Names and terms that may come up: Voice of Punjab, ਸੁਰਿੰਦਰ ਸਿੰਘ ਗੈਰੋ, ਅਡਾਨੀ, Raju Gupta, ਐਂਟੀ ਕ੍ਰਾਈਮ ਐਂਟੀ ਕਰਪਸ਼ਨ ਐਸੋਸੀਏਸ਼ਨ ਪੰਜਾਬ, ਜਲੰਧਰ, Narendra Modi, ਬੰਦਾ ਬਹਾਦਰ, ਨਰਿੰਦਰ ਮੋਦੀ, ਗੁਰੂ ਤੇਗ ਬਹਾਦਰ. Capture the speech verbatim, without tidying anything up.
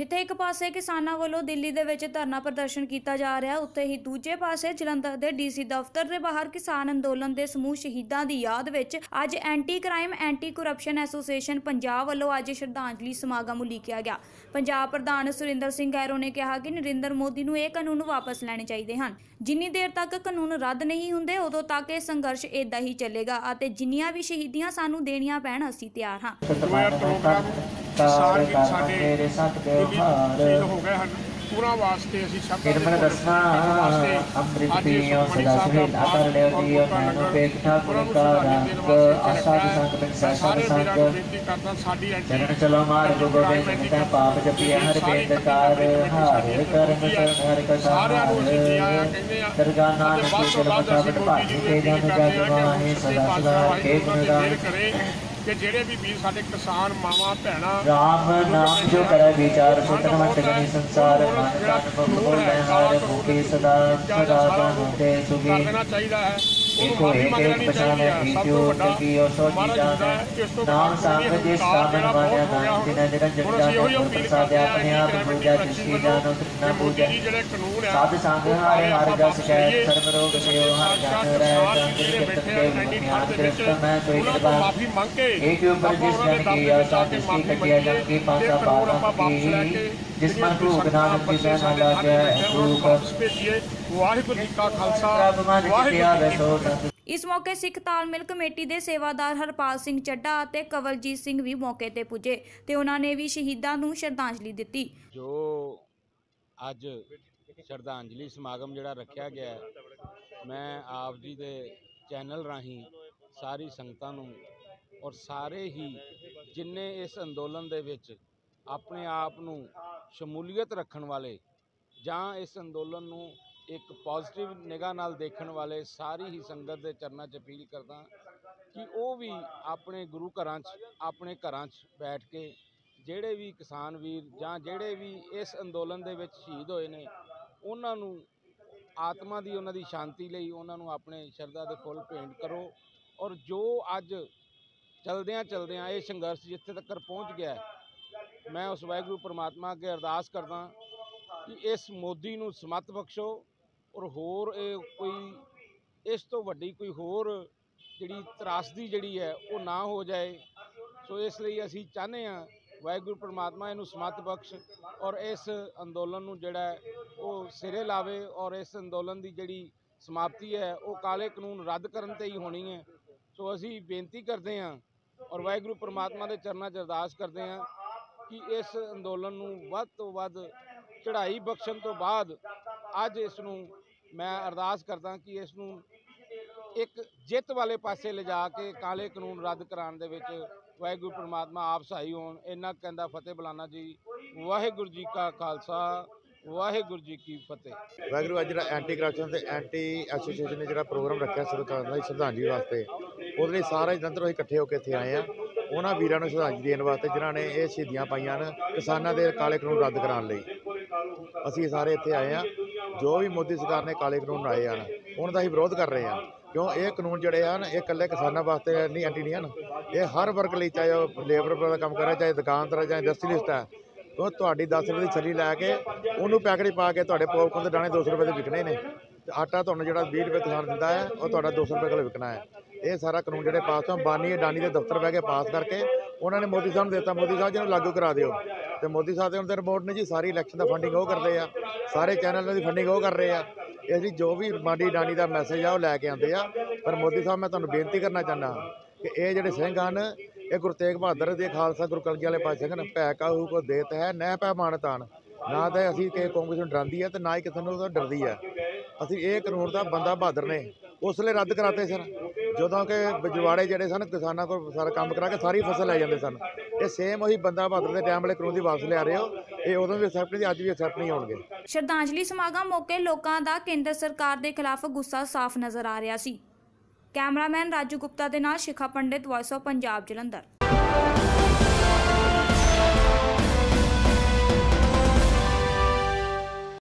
ਜਿੱਥੇ ਇੱਕ ਪਾਸੇ ਕਿਸਾਨਾਂ ਵੱਲੋਂ ਦਿੱਲੀ ਦੇ ਵਿੱਚ ਧਰਨਾ ਪ੍ਰਦਰਸ਼ਨ ਕੀਤਾ ਜਾ ਰਿਹਾ, ਉੱਥੇ ਹੀ ਦੂਜੇ ਪਾਸੇ ਜਲੰਧਰ ਦੇ ਡੀਸੀ ਦਫ਼ਤਰ ਦੇ ਬਾਹਰ ਕਿਸਾਨ ਅੰਦੋਲਨ ਦੇ ਸਮੂਹ ਸ਼ਹੀਦਾਂ ਦੀ ਯਾਦ ਵਿੱਚ ਅੱਜ ਐਂਟੀ ਕ੍ਰਾਈਮ ਐਂਟੀ ਕਰਪਸ਼ਨ ਐਸੋਸੀਏਸ਼ਨ ਪੰਜਾਬ ਵੱਲੋਂ ਅੱਜ ਸ਼ਰਧਾਂਜਲੀ ਸਮਾਗਮ ਉਲੀਕਿਆ ਗਿਆ। ਪੰਜਾਬ ਪ੍ਰਧਾਨ ਸੁਰਿੰਦਰ ਸਿੰਘ ਗੈਰੋ ਨੇ ਕਿਹਾ ਕਿ ਨਰਿੰਦਰ ਮੋਦੀ ਨੂੰ ਇਹ ਕਾਨੂੰਨ ਵਾਪਸ ਲੈਣੇ ਚਾਹੀਦੇ ਹਨ। ਜਿੰਨੀ ਦੇਰ ਤੱਕ ਕਾਨੂੰਨ ਰੱਦ ਨਹੀਂ ਹੁੰਦੇ ਉਦੋਂ ਤੱਕ ਇਹ ਸੰਘਰਸ਼ ਏਦਾਂ ਹੀ ਚੱਲੇਗਾ ਅਤੇ ਜਿੰਨੀਆਂ ਵੀ ਸ਼ਹੀਦੀਆਂ ਸਾਨੂੰ ਦੇਣੀਆਂ ਪੈਣ ਅਸੀਂ ਤਿਆਰ ਹਾਂ। पूरा वास्ते ਅਸੀਂ ਸ਼ਬਦ ਦੇ ਦਰਸ਼ਨਾ ਅੰਮ੍ਰਿਤਪੀਰ ਸਦਾਸ਼ੇ ਆਤਰ ਲੈਦੀ ਮੈਂ ਪੇਖਾ ਪੁਰਕਾ ਆਸਾ ਦੀ ਸੰਗਤ ਸਾਸਾ ਸੰਗਤ ਚਲੋ ਮਾਰ ਗੋਬਿੰਦ ਸਿੰਘ ਦਾ ਪਾਪ ਜਪਿਆ ਹਰ ਬੇਦਕਾਰ ਹਾਰੇ ਕਰਮ ਹਰ ਕਾ ਸਾਰਿਆਂ ਨੂੰ ਜੀ ਆਇਆ ਕਹਿੰਦੇ ਆ ਸਰਗਾ ਨਾਮ ਦੇ ਬਖਸ਼ਾ ਬਟਪਾ ਤੇ ਜਨ ਜਗਵਾਹੀ ਸਦਾ ਸਦਾ ਕੇਤ ਨਿਦਾਨ ਕਰੇ ਕਿ ਜਿਹੜੇ ਵੀ ਵੀਰ ਸਾਡੇ ਕਿਸਾਨ ਮਾਵਾ ਭੈਣਾ ਰਾਮ ਨਾਮ ਜੋ ਕਰੇ ਵਿਚਾਰ ਸੁਤਨਮਤ ਗਨੀ ਸੰਸਾਰ ਮਨ ਦਾ ਭਗੋ ਲਹਾਰ ਭੂਕੇ ਸਦਾ ਸਦਾ ਬੰਦੇ ਸੁਗੇ ਕਰਨਾ ਚਾਹੀਦਾ ਹੈ। ਉਹ ਵੀ ਮੰਗਣੀ ਚਾਹੀਦੀ ਹੈ। ਸਭ ਤੋਂ ਵੱਡਾ ਹਮਾਰਾ ਜੁਦਾ ਇਸ ਤੋਂ ਨਾਮ ਸਾਥ ਦੇ ਸਾਧਨ ਵਾਲਿਆ ਦਾ ਜਿਨ੍ਹਾਂ ਜਿਹੜਾ ਜਗਦਾ ਪ੍ਰਸਾਦ ਆਪਣੇ ਆਪ ਪੂਜਾ ਜਿਸੀ ਜਾਨੋ ਤ੍ਰਿਣਾ ਪੂਜਾ ਜਿਹੜੇ ਕਾਨੂੰਨ ਆ ਸਾਧ ਸੰਗ ਹਾਰੇ ਹਰ ਜਸ ਕੈ ਸਰਬ ਰੋਗ ਸਿਓ ਹਰ ਜਨ ਰਹਿ ਜਿਹੜੇ ਬੈਠੇ ਐਂਡੀ ਖਾਤ ਦੇ ਵਿੱਚ ਉਹਨਾਂ ਤੋਂ ਮਾਫੀ ਮੰਗ ਕੇ एक ऊपर जिस जन की आसाद इसकी कटिया जन की पासा बाबा की जिस मन को उगनाम की बहन आला गया रूप वाहिगुरु जी का खालसा वाहिगुरु जी की। इस मौके सिख तालमेल कमेटी के सेवादार हरपाल सिंह चड्डा और कंवरजीत सिंह भी मौके पर पुजे तो उन्होंने भी शहीदों को श्रद्धांजलि दी। जो अज श्रद्धांजलि समागम जिहड़ा रखा गया मैं आप जी के चैनल राही सारी संगतां नूं और सारे ही जिन्हें इस अंदोलन दे विच अपने आप नू शमूलीयत रखन वाले जां इस अंदोलन नू एक पॉजिटिव निगाह नाल देखन वाले सारी ही संगत दे चरना च अपील करदा कि वो भी अपने गुरु घरां च अपने घरां च बैठ के जेड़े भी किसान वीर जां जेड़े भी इस अंदोलन दे विच शहीद होए ने उन्हां नू आत्मा दी उन्हां दी शांति लई उन्हां नू अपने शरदा दे फुल भेंट करो और जो अज चलद्या चलद्या ये संघर्ष जिथे तक पहुँच गया है मैं उस वाहगुरू परमात्मा अगे अरदास करदा कि इस मोदी नूं समत बख्शो और होर ए, कोई इस तो वड्डी कोई होर जिहड़ी त्रासदी जिहड़ी है वो ना हो जाए। सो इसलिए असीं चाहते हाँ वाहगुरू परमात्मा इहनूं समत बख्श और इस अंदोलन नूं जिहड़ा वो सिरे लावे और इस अंदोलन की जिहड़ी समाप्ति है वो काले कानून रद्द करन ते ही होनी है। सो असीं बेनती करते हाँ और वाहिगुरू परमात्मा के चरणा च अरदास करते हैं कि इस अंदोलन नूं वध तो वध चढ़ाई बख्शन तो बाद अज इसनूं मैं अरदास करदा कि इसनूं एक जित वाले पासे ले जा के काले कानून रद्द कराने दे विच वाहिगुरू परमात्मा आप सहाई होण। इन्ना कहंदा फतेह बुलाना जी वाहिगुरू जी का खालसा वाहिगुरू जी की फतेह। वाहिगुरू अज जिहड़ा एंटी करप्शन ते एंटी एसोसीएशन ने जिहड़ा प्रोग्राम रखिया सरकार दा श्रद्धांजलि वास्ते ਉਹਦੇ ਲਈ ਸਾਰੇ ਜਲੰਧਰੋਂ ਅਸੀਂ ਇਕੱਠੇ ਹੋ ਕੇ ਇੱਥੇ ਆਏ ਹਾਂ ਉਹਨਾਂ ਵੀਰਾਂ ਨੂੰ ਸ਼ਰਧਾਂਜਲੀ ਦੇਣ ਵਾਸਤੇ ਜਿਨ੍ਹਾਂ ਨੇ ਇਹ ਸ਼ਹੀਦੀਆਂ ਪਾਈਆਂ ਹਨ ਕਿਸਾਨਾਂ ਦੇ ਕਾਲੇ ਕਾਨੂੰਨ ਰੱਦ ਕਰਾਉਣ ਲਈ। ਅਸੀਂ ਸਾਰੇ ਇੱਥੇ ਆਏ ਹਾਂ ਜੋ ਵੀ ਮੋਦੀ ਸਰਕਾਰ ਨੇ ਕਾਲੇ ਕਾਨੂੰਨ ਲਾਏ ਹਨ ਉਹਨਾਂ ਦਾ ਅਸੀਂ ਵਿਰੋਧ ਕਰ ਰਹੇ ਹਾਂ ਕਿਉਂ ਇਹ ਕਾਨੂੰਨ ਜਿਹੜੇ ਹਨ ਇਹ ਇਕੱਲੇ ਕਿਸਾਨਾਂ ਵਾਸਤੇ ਨਹੀਂ ਐਂਟੀ ਨਹੀਂ ਹਨ ਇਹ ਹਰ ਵਰਗ ਲਈ ਚਾਹੇ ਉਹ ਲੇਬਰ ਦਾ ਕੰਮ ਕਰ ਰਿਹਾ ਚਾਹੇ ਦੁਕਾਨਦਾਰ ਚਾਹੇ ਇੰਡਸਟਰੀਲਿਸਟ ਹੈ। ਉਹ ਤੁਹਾਡੀ ਦਸ ਰੁਪਏ ਦੀ ਛੱਲੀ ਲੈ ਕੇ ਉਹਨੂੰ ਪੈਕਟ ਪਾ ਕੇ ਤੁਹਾਡੇ ਪੋਪਕੋਰਨ ਦੇ ਦਾਣੇ ਦੋ ਸੌ ਰੁਪਏ ਦੇ ਵਿਕਣੇ ਨੇ ਤੇ ਆਟਾ ਤੁਹਾਨੂੰ ਜਿਹੜਾ ਵੀਹ ਰੁਪਏ ਕਿਸਾਨ ਦਿੰਦਾ ਹੈ ਉਹ ਤੁਹਾਡਾ ਦੋ ਸੌ ਰੁਪਏ ਕੋਲ ਵਿਕਣਾ ਹੈ। ਇਹ ਸਾਰਾ ਕਾਨੂੰਨ ਜਿਹੜੇ ਪਾਸ ਤੋਂ ਬਾਨੀ ਅਡਾਨੀ ਦੇ ਦਫ਼ਤਰ ਬਹਿ ਕੇ ਪਾਸ ਕਰਕੇ ਉਹਨਾਂ ਨੇ ਮੋਦੀ ਸਾਹਿਬ ਨੂੰ ਦਿੱਤਾ ਮੋਦੀ ਸਾਹਿਬ ਜੀ ਨੂੰ ਲਾਗੂ ਕਰਾ ਦਿਓ ਤੇ ਮੋਦੀ ਸਾਹਿਬ ਦੇ ਉਹਨਾਂ ਦੇ ਰਿਪੋਰਟ ਨੇ ਜੀ ਸਾਰੀ ਇਲੈਕਸ਼ਨ ਦਾ ਫੰਡਿੰਗ ਉਹ ਕਰਦੇ ਆ ਸਾਰੇ ਚੈਨਲ ਦੀ ਫੰਡਿੰਗ ਉਹ ਕਰ ਰਹੇ ਆ। ਇਸ ਲਈ ਜੋ ਵੀ ਬਾਨੀ ਅਡਾਨੀ ਦਾ ਮੈਸੇਜ ਆ ਉਹ ਲੈ ਕੇ ਆਉਂਦੇ ਆ ਪਰ ਮੋਦੀ ਸਾਹਿਬ ਮੈਂ ਤੁਹਾਨੂੰ ਬੇਨਤੀ ਕਰਨਾ ਚਾਹੁੰਦਾ ਕਿ ਇਹ ਜਿਹੜੇ ਸਿੰਘ ਹਨ ਇਹ ਗੁਰੂ ਤੇਗ ਬਹਾਦਰ ਦੇ ਖਾਲਸਾ ਗੁਰੂ ਕਲਗੀ ਵਾਲੇ ਪਾਤਸ਼ਾਹ ਹਨ। ਭੈ ਕਾਹੂ ਕੋ ਦੇਤ ਹੈ ਨਹਿ ਭੈ ਮਾਨ ਤਾਨ ਨਾ ਤਾਂ ਅਸੀਂ ਕਿਸੇ ਕਾਂਗਰਸ ਨੂੰ ਡਰਾਉਂਦੀ ਹੈ ਅਤੇ ਨਾ ਹੀ ਕਿਸੇ ਨੂੰ ਡਰਦੀ ਹੈ। ਅਸੀਂ ਇਹ ਕਾਨੂੰਨ ਤਾਂ ਬੰਦਾ ਬਹਾਦਰ ਨੇ ਉਸ ਲਈ ਰੱਦ ਕਰਾਤੇ ਸਨ ਜਦੋਂ ਕਿ ਬਜਵਾੜੇ ਜਿਹੜੇ ਸਨ ਕਿਸਾਨਾਂ ਕੋਲ ਸਾਰਾ ਕੰਮ ਕਰਾ ਕੇ ਸਾਰੀ ਫਸਲ ਲੈ ਜਾਂਦੇ ਸਨ। ਇਹ ਸੇਮ ਉਹੀ ਬੰਦਾ ਬਹਾਦਰ ਦੇ ਟਾਈਮ ਵਾਲੇ ਕਾਨੂੰਨ ਦੀ ਵਾਪਸ ਲਿਆ ਰਹੇ ਹੋ ਇਹ ਉਦੋਂ ਵੀ ਐਕਸੈਪਟ ਨਹੀਂ ਅੱਜ ਵੀ ਐਕਸੈਪਟ ਨਹੀਂ ਹੋਣਗੇ। ਸ਼ਰਧਾਂਜਲੀ ਸਮਾਗਮ ਮੌਕੇ ਲੋਕਾਂ ਦਾ ਕੇਂਦਰ ਸਰਕਾਰ ਦੇ ਖਿਲਾਫ ਗੁੱਸਾ ਸਾਫ਼ ਨਜ਼ਰ ਆ ਰਿਹਾ ਸੀ। कैमरामैन राजू गुप्ता के नाल शिखा पंडित वॉइस ऑफ पंजाब जलंधर।